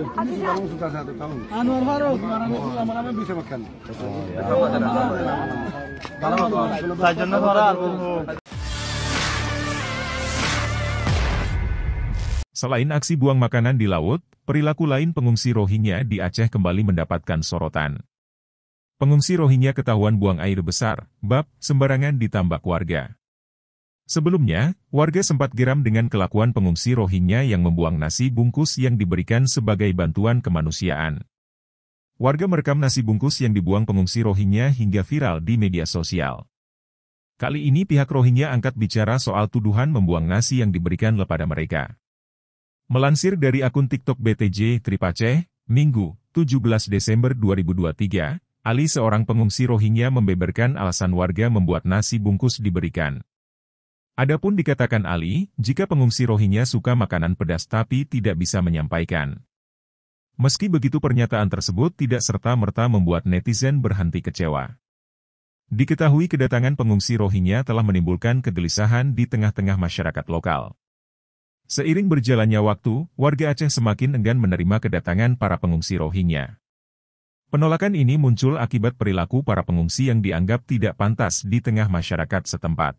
Ini sekarang sudah 1 tahun. Anwar Farouk, lama-lama bisa makan. Kalau sajana Farouk. Selain aksi buang makanan di laut, perilaku lain pengungsi Rohingya di Aceh kembali mendapatkan sorotan. Pengungsi Rohingya ketahuan buang air besar, bab, sembarangan ditambak warga. Sebelumnya, warga sempat geram dengan kelakuan pengungsi Rohingya yang membuang nasi bungkus yang diberikan sebagai bantuan kemanusiaan. Warga merekam nasi bungkus yang dibuang pengungsi Rohingya hingga viral di media sosial. Kali ini pihak Rohingya angkat bicara soal tuduhan membuang nasi yang diberikan kepada mereka. Melansir dari akun TikTok BTJ Tripace, Minggu, 17 Desember 2023, Ali seorang pengungsi Rohingya membeberkan alasan warga membuat nasi bungkus diberikan. Adapun dikatakan Ali, jika pengungsi Rohingya suka makanan pedas tapi tidak bisa menyampaikan. Meski begitu pernyataan tersebut tidak serta-merta membuat netizen berhenti kecewa. Diketahui kedatangan pengungsi Rohingya telah menimbulkan kegelisahan di tengah-tengah masyarakat lokal. Seiring berjalannya waktu, warga Aceh semakin enggan menerima kedatangan para pengungsi Rohingya. Penolakan ini muncul akibat perilaku para pengungsi yang dianggap tidak pantas di tengah masyarakat setempat.